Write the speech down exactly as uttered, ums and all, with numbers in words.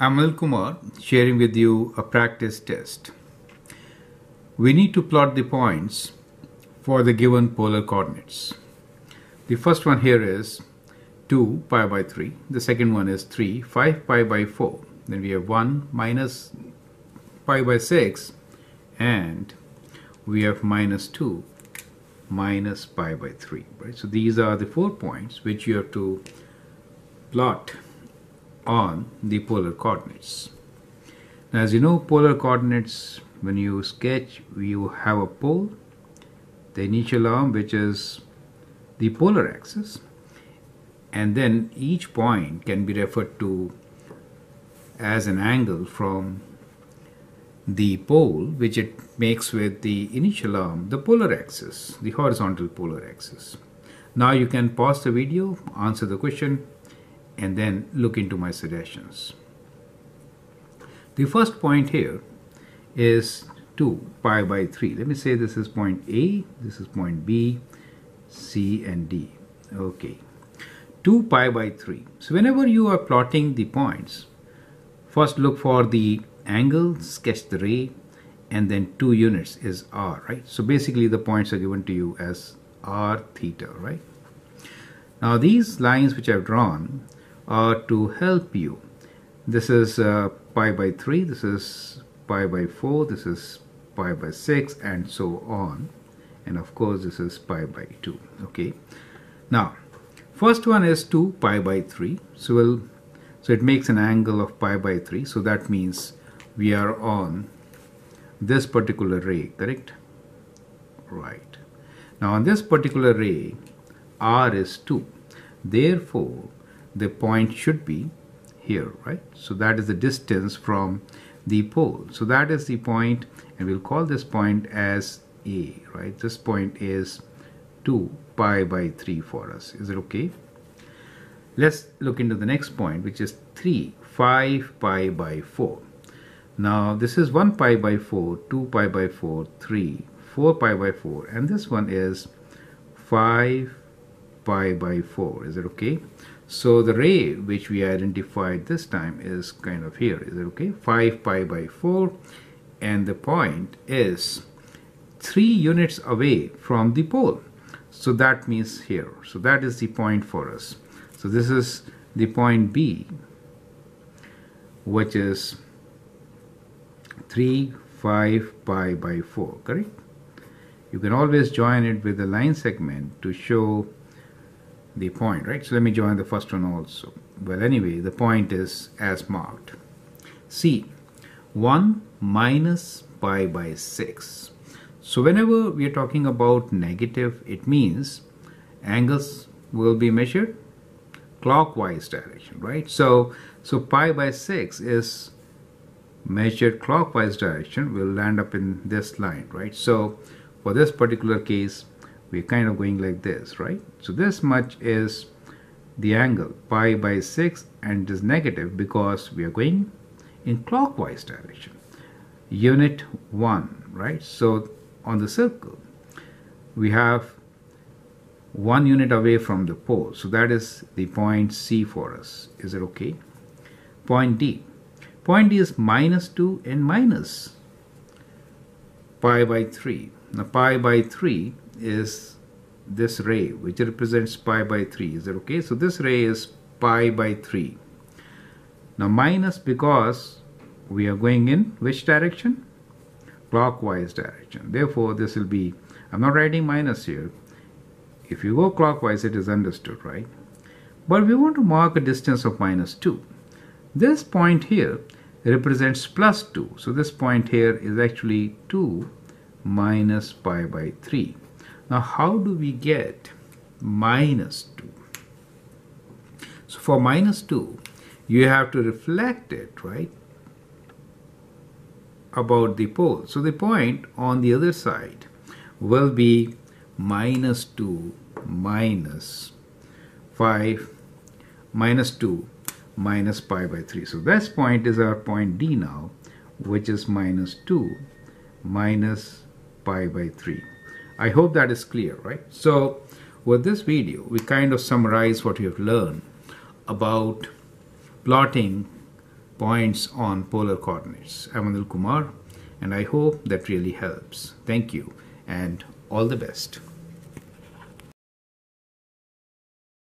Anil Kumar sharing with you a practice test. We need to plot the points for the given polar coordinates. The first one here is two pi by three. The second one is three, five pi by four. Then we have one, minus pi by six, and we have minus two, minus pi by three. Right? So these are the four points which you have to plot on the polar coordinates. Now, as you know, polar coordinates, when you sketch, you have a pole, the initial arm which is the polar axis, and then each point can be referred to as an angle from the pole which it makes with the initial arm, the polar axis, the horizontal polar axis. Now you can pause the video, answer the question, and then look into my suggestions. The first point here is two pi by three. Let me say this is point A, this is point B, C and D. Okay, two pi by three. So whenever you are plotting the points, first look for the angle, sketch the ray, and then two units is R, right? So basically the points are given to you as R theta, right? Now these lines which I've drawn are to help you. This is uh, pi by three, this is pi by four, this is pi by six, and so on, and of course this is pi by two. Okay, now first one is two pi by three, so we'll so it makes an angle of pi by three, so that means we are on this particular ray, correct? Right. Now on this particular ray, R is two, therefore the point should be here, right? So that is the distance from the pole, so that is the point, and we'll call this point as A, right? This point is two pi by three for us. Is it okay? Let's look into the next point, which is three, five pi by four. Now this is one pi by four, two pi by four, three, four pi by four, and this one is five pi by four. Is it okay? So the ray which we identified this time is kind of here. Is it okay? five pi by four, and the point is three units away from the pole, so that means here. So that is the point for us. So this is the point B, which is three, five pi by four, correct? You can always join it with the line segment to show the point, right? So let me join the first one also. Well, anyway, the point is as marked. C, one minus pi by six. So whenever we are talking about negative, it means angles will be measured clockwise direction, right? So, so pi by six is measured clockwise direction. We'll land up in this line, right? So for this particular case, we're kind of going like this, right? So this much is the angle, pi by six, and it is negative because we are going in clockwise direction. Unit one, right? So on the circle, we have one unit away from the pole, so that is the point C for us. Is it okay? Point D. Point D is minus two and minus pi by three. Now pi by three is this ray which represents pi by three. Is it okay? So this ray is pi by three. Now minus because we are going in which direction? Clockwise direction. Therefore this will be, I'm not writing minus here. If you go clockwise, it is understood, right? But we want to mark a distance of minus two. This point here represents plus two. So this point here is actually two minus pi by three. Now how do we get minus two? So for minus two, you have to reflect it, right, about the pole. So the point on the other side will be minus two minus five, minus two, minus pi by three. So this point is our point D now, which is minus two minus pi by three. I hope that is clear, right? So with this video, we kind of summarize what we have learned about plotting points on polar coordinates. I'm Anil Kumar, and I hope that really helps. Thank you, and all the best.